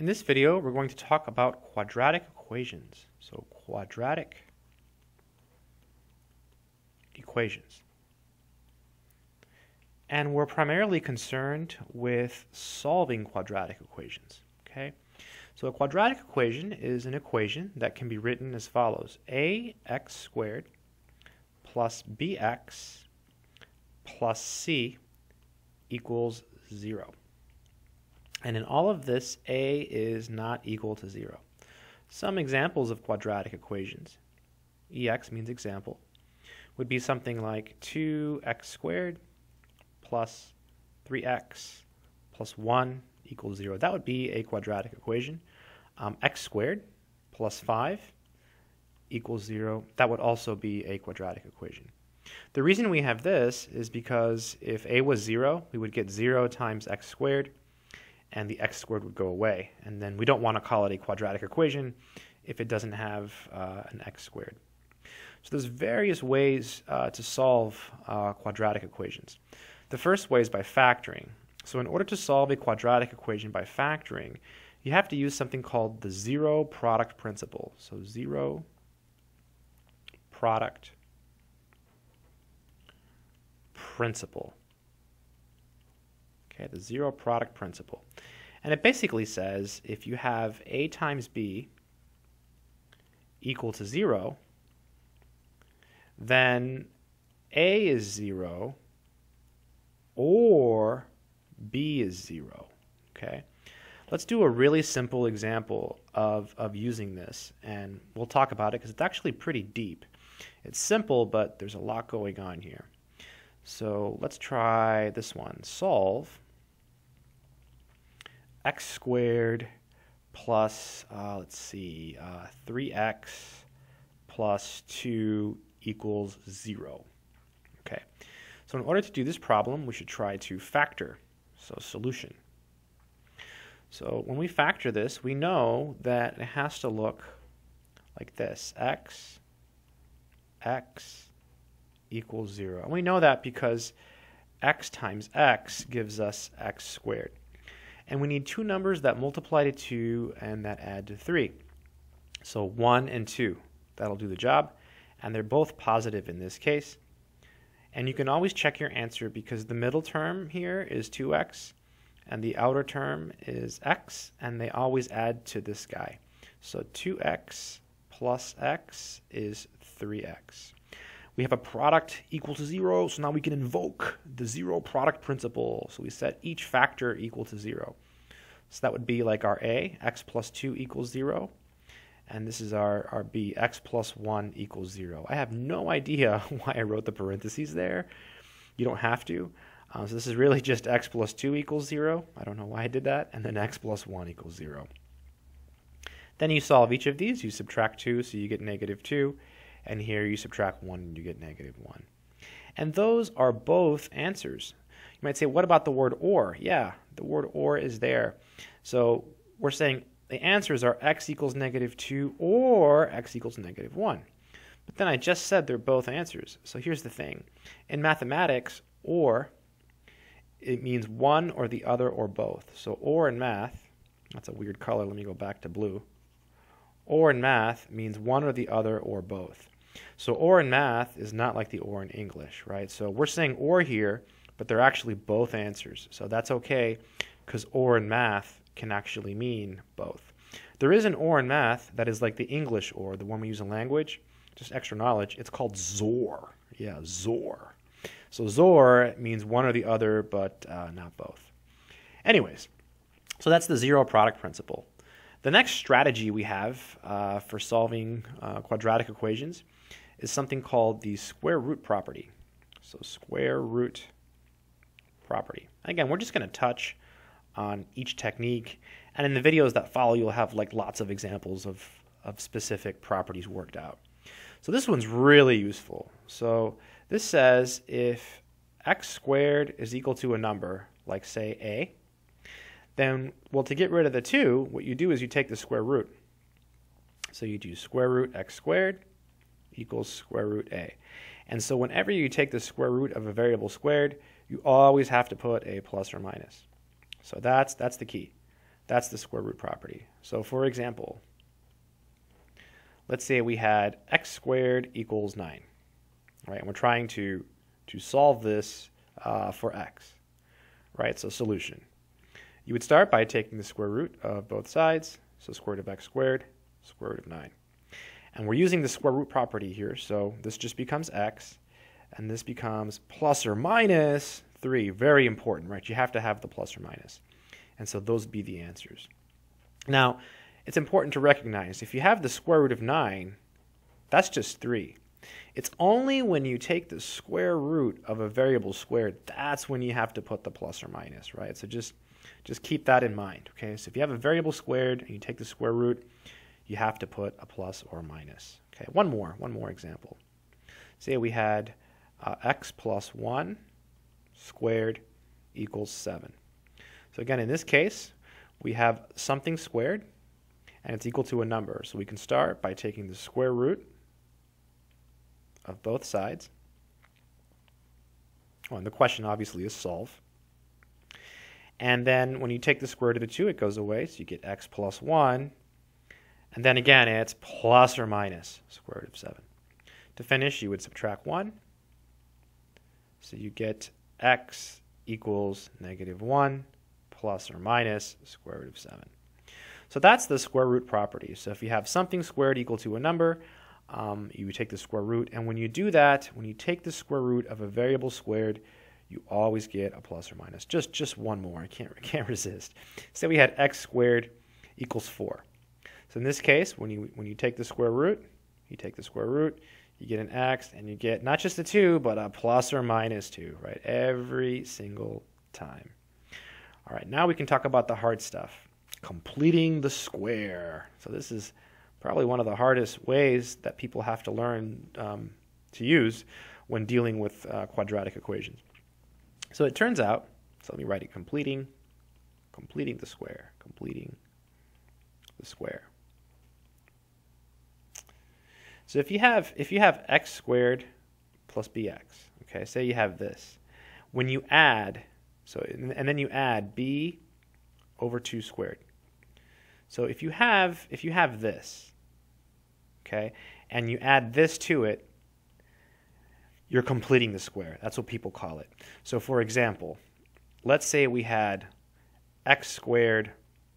In this video, we're going to talk about quadratic equations. So quadratic equations. And we're primarily concerned with solving quadratic equations, okay? So a quadratic equation is an equation that can be written as follows: ax squared plus bx plus c equals 0. And in all of this, a is not equal to 0. Some examples of quadratic equations, ex means example, would be something like 2x squared plus 3x plus 1 equals 0. That would be a quadratic equation. X squared plus 5 equals 0. That would also be a quadratic equation. The reason we have this is because if a was 0, we would get 0 times x squared, and the x squared would go away. And then we don't want to call it a quadratic equation if it doesn't have an x squared. So there's various ways to solve quadratic equations. The first way is by factoring. So in order to solve a quadratic equation by factoring, you have to use something called the zero product principle. So zero product principle. Okay, the zero product principle. And it basically says if you have A times B equal to 0, then A is 0 or B is 0, okay? Let's do a really simple example of using this, and we'll talk about it because it's actually pretty deep. It's simple, but there's a lot going on here. So let's try this one. Solve x squared plus, 3x plus 2 equals 0. Okay, so in order to do this problem, we should try to factor, so solution. So when we factor this, we know that it has to look like this, x equals 0. And we know that because x times x gives us x squared. And we need two numbers that multiply to 2 and that add to 3. So 1 and 2, that'll do the job. And they're both positive in this case. And you can always check your answer because the middle term here is 2x and the outer term is x, and they always add to this guy. So 2x plus x is 3x. We have a product equal to 0, so now we can invoke the zero product principle. So we set each factor equal to 0. So that would be like our a, x plus 2 equals 0. And this is our b, x plus 1 equals 0. I have no idea why I wrote the parentheses there. You don't have to. So this is really just x plus 2 equals 0. I don't know why I did that. And then x plus 1 equals 0. Then you solve each of these. You subtract 2, so you get negative 2. And here you subtract 1 and you get negative 1. And those are both answers. You might say, what about the word or? Yeah, the word or is there. So we're saying the answers are x equals negative 2 or x equals negative 1. But then I just said they're both answers. So here's the thing. In mathematics, or, it means one or the other or both. So or in math, that's a weird color. Let me go back to blue. Or in math means one or the other or both. So or in math is not like the or in English, right? So we're saying or here, but they're actually both answers. So that's okay, because or in math can actually mean both. There is an or in math that is like the English or, the one we use in language. Just extra knowledge. It's called zor. Yeah, zor. So zor means one or the other, but not both. Anyways, so that's the zero product principle. The next strategy we have for solving quadratic equations is something called the square root property. So square root property. Again, we're just going to touch on each technique, and in the videos that follow, you'll have like lots of examples of specific properties worked out. So this one's really useful. So this says if x squared is equal to a number, like say a, then, well, to get rid of the 2, what you do is you take the square root. So you do square root x squared equals square root a. And so whenever you take the square root of a variable squared, you always have to put a plus or minus. So that's the key. That's the square root property. So for example, let's say we had x squared equals 9, right? And we're trying to solve this for x, right? So solution. You would start by taking the square root of both sides, so square root of x squared, square root of 9. And we're using the square root property here, so this just becomes x, and this becomes plus or minus 3. Very important, right? You have to have the plus or minus. And so those would be the answers. Now, it's important to recognize if you have the square root of 9, that's just 3. It's only when you take the square root of a variable squared, that's when you have to put the plus or minus, right? So just keep that in mind, okay? So if you have a variable squared and you take the square root, you have to put a plus or minus, okay? One more example. Say we had x plus 1 squared equals 7. So again, in this case, we have something squared, and it's equal to a number. So we can start by taking the square root of both sides. Oh, and the question obviously is solve. And then when you take the square root of the 2, it goes away, so you get x plus 1. And then again, it's plus or minus square root of 7. To finish, you would subtract 1. So you get x equals negative 1 plus or minus square root of 7. So that's the square root property. So if you have something squared equal to a number, you take the square root. And when you do that, when you take the square root of a variable squared, you always get a plus or minus. Just one more. I can't resist. Say we had x squared equals 4. So in this case, when you take the square root, you get an x, and you get not just a 2, but a plus or minus 2, right? Every single time. All right, now we can talk about the hard stuff. Completing the square. So this is probably one of the hardest ways that people have to learn to use when dealing with quadratic equations. So it turns out, so let me write it, completing the square. So if you have x squared plus bx, okay, say you have this. When you add, so and then you add b over 2 squared. So if you have this, okay, and you add this to it, you're completing the square. That's what people call it. So for example, let's say we had x squared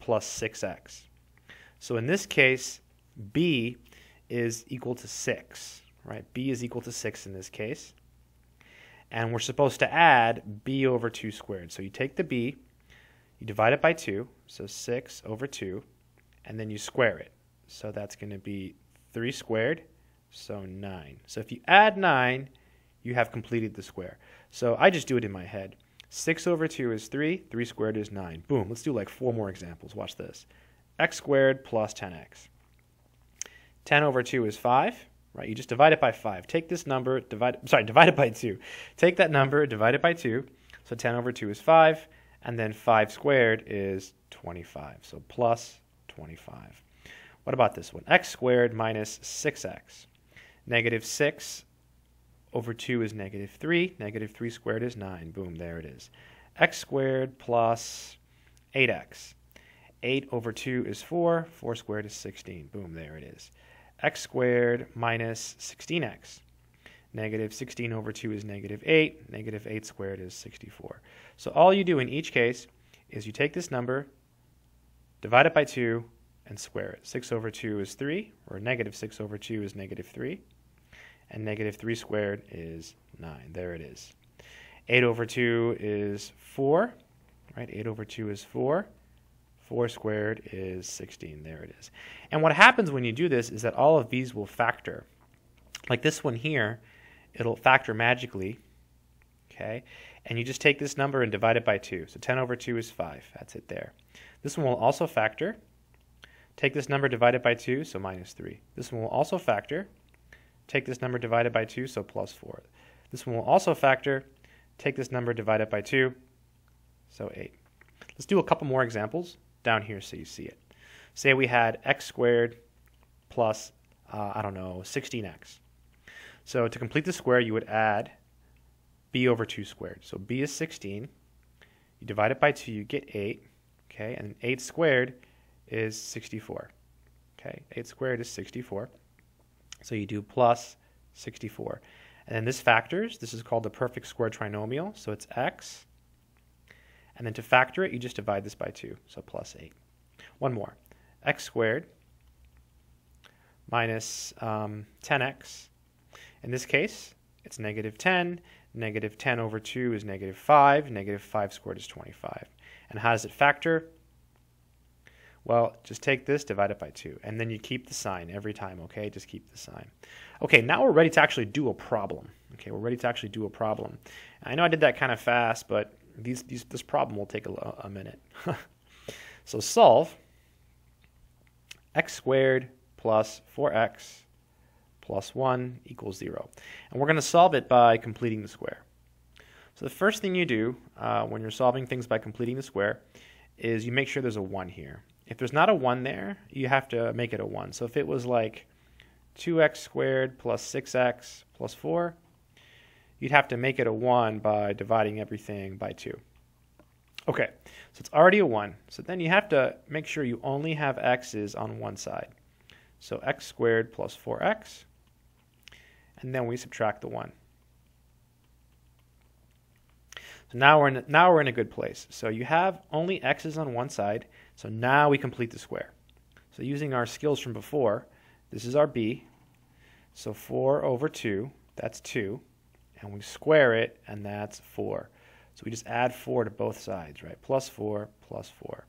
plus 6x. So in this case, b is equal to 6, right? B is equal to 6 in this case. And we're supposed to add b over 2 squared. So you take the b, you divide it by 2, so 6 over 2, and then you square it. So that's going to be 3 squared, so 9. So if you add 9, you have completed the square. So I just do it in my head. 6 over 2 is 3, 3 squared is 9. Boom. Let's do like 4 more examples. Watch this. X squared plus 10x. 10 over 2 is 5, right? You just divide it by 5. Take this number, divide it by 2. Take that number, divide it by 2. So 10 over 2 is 5. And then 5 squared is 25, so plus 25. What about this one? X squared minus 6x. Negative 6 over 2 is negative 3. Negative 3 squared is 9. Boom, there it is. X squared plus 8x. 8 over 2 is 4. 4 squared is 16. Boom, there it is. X squared minus 16x. Negative 16 over 2 is negative 8. Negative 8 squared is 64. So all you do in each case is you take this number, divide it by 2, and square it. 6 over 2 is 3, or negative 6 over 2 is negative 3. And negative 3 squared is 9. There it is. 8 over 2 is 4, right? 8 over 2 is 4. 4 squared is 16. There it is. And what happens when you do this is that all of these will factor. Like this one here, it'll factor magically, okay? And you just take this number and divide it by 2. So 10 over 2 is 5. That's it there. This one will also factor. Take this number, divide it by 2, so minus 3. This one will also factor. Take this number, divide it by 2, so plus 4. This one will also factor. Take this number, divide it by 2, so 8. Let's do a couple more examples down here so you see it. Say we had x squared plus, 16x. So to complete the square, you would add b over 2 squared. So b is 16. You divide it by 2, you get 8. Okay, and 8 squared is 64. Okay, 8 squared is 64. So you do plus 64. And then this factors. This is called the perfect square trinomial. So it's x. And then to factor it, you just divide this by 2. So plus 8. One more. X squared minus 10x. In this case, it's negative 10. Negative 10 over 2 is negative 5. Negative 5 squared is 25. And how does it factor? Well, just take this, divide it by 2, and then you keep the sign every time, okay? Just keep the sign. Okay, now we're ready to actually do a problem. Okay, we're ready to actually do a problem. I know I did that kind of fast, but this problem will take a minute. So solve x squared plus 4x plus 1 equals 0. And we're going to solve it by completing the square. So the first thing you do when you're solving things by completing the square is you make sure there's a 1 here. If there's not a 1 there, you have to make it a 1. So if it was like 2x squared plus 6x plus 4, you'd have to make it a 1 by dividing everything by 2. Okay, so it's already a 1. So then you have to make sure you only have x's on one side. So x squared plus 4x, and then we subtract the 1. So now we're in a good place. So you have only x's on one side, so now we complete the square. So using our skills from before, this is our b. So 4 over 2, that's 2, and we square it, and that's 4. So we just add 4 to both sides, right? Plus 4, plus 4.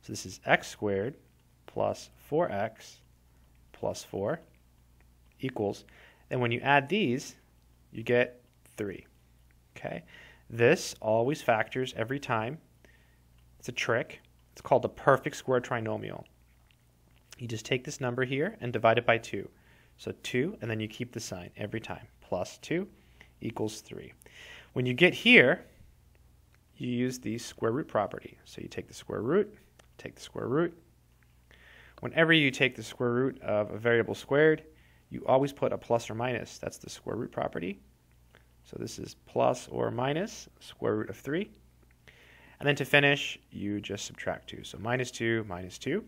So this is x squared plus 4x plus 4 equals, and when you add these, you get 3, okay? This always factors every time. It's a trick. It's called the perfect square trinomial. You just take this number here and divide it by 2. So 2, and then you keep the sign every time. Plus 2 equals 3. When you get here, you use the square root property. So you take the square root, take the square root. Whenever you take the square root of a variable squared, you always put a plus or minus. That's the square root property. So this is plus or minus square root of 3. And then to finish, you just subtract 2. So minus 2, minus 2.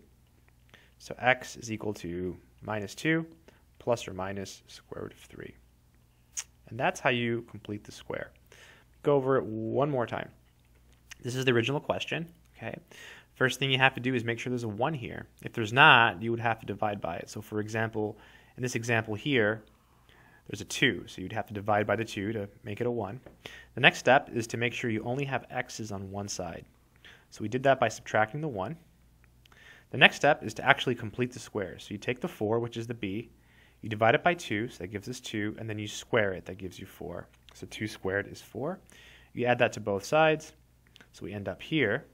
So x is equal to minus 2 plus or minus square root of 3. And that's how you complete the square. Go over it one more time. This is the original question. Okay. First thing you have to do is make sure there's a 1 here. If there's not, you would have to divide by it. So for example, in this example here, there's a 2, so you'd have to divide by the 2 to make it a 1. The next step is to make sure you only have x's on one side. So we did that by subtracting the 1. The next step is to actually complete the square. So you take the 4, which is the b, you divide it by 2, so that gives us 2, and then you square it, that gives you 4. So 2 squared is 4. You add that to both sides, so we end up here.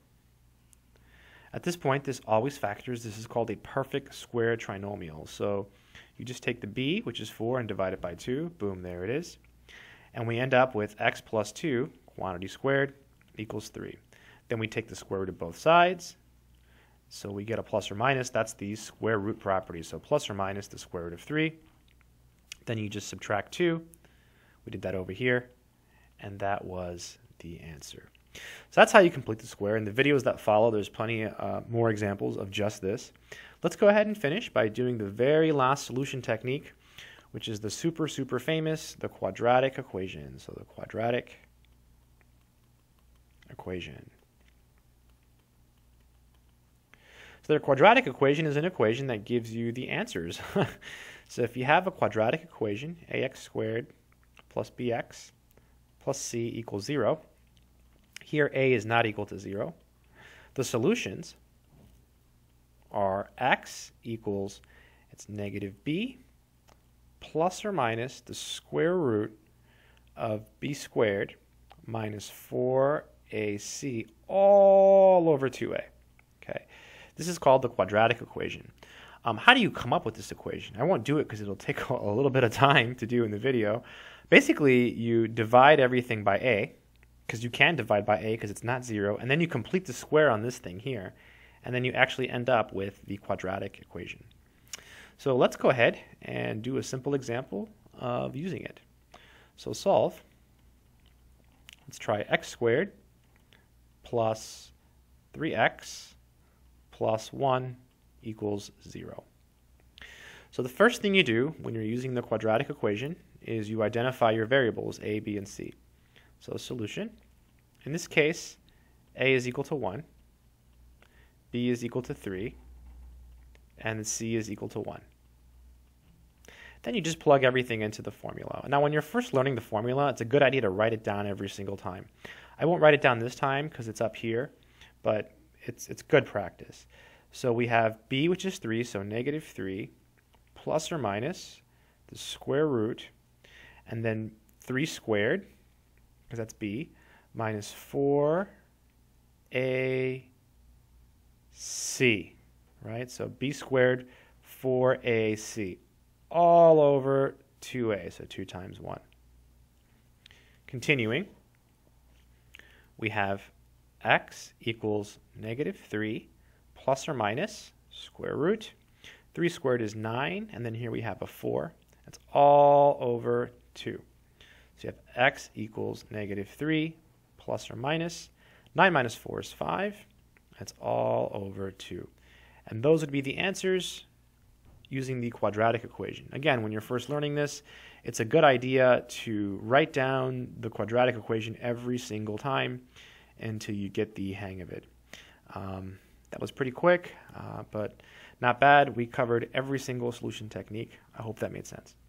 At this point, this always factors. This is called a perfect square trinomial. So you just take the b, which is 4, and divide it by 2. Boom, there it is. And we end up with x plus 2, quantity squared, equals 3. Then we take the square root of both sides. So we get a plus or minus. That's the square root property. So plus or minus the square root of 3. Then you just subtract 2. We did that over here. And that was the answer. So that's how you complete the square. In the videos that follow, there's plenty more examples of just this. Let's go ahead and finish by doing the very last solution technique, which is the super, super famous, the quadratic equation. So the quadratic equation. So the quadratic equation is an equation that gives you the answers. So if you have a quadratic equation, ax squared plus bx plus c equals 0, here a is not equal to 0. The solutions are x equals, it's negative b plus or minus the square root of b squared minus 4ac all over 2a. Okay, this is called the quadratic equation. How do you come up with this equation? I won't do it because it'll take a little bit of time to do in the video. Basically, you divide everything by a, because you can divide by a because it's not 0, and then you complete the square on this thing here, and then you actually end up with the quadratic equation. So let's go ahead and do a simple example of using it. So solve. Let's try x squared plus 3x plus 1 equals 0. So the first thing you do when you're using the quadratic equation is you identify your variables a, b, and c. So solution, in this case, a is equal to 1, b is equal to 3, and c is equal to 1. Then you just plug everything into the formula. Now when you're first learning the formula, it's a good idea to write it down every single time. I won't write it down this time because it's up here, but it's good practice. So we have b, which is 3, so negative 3, plus or minus the square root, and then 3 squared, because that's b, minus 4ac, right? So b squared 4ac, all over 2a, so 2 times 1. Continuing, we have x equals negative 3 plus or minus square root. 3 squared is 9, and then here we have a 4. That's all over 2. So you have x equals negative 3 plus or minus. 9 minus 4 is 5. That's all over 2. And those would be the answers using the quadratic equation. Again, when you're first learning this, it's a good idea to write down the quadratic equation every single time until you get the hang of it. That was pretty quick, but not bad. We covered every single solution technique. I hope that made sense.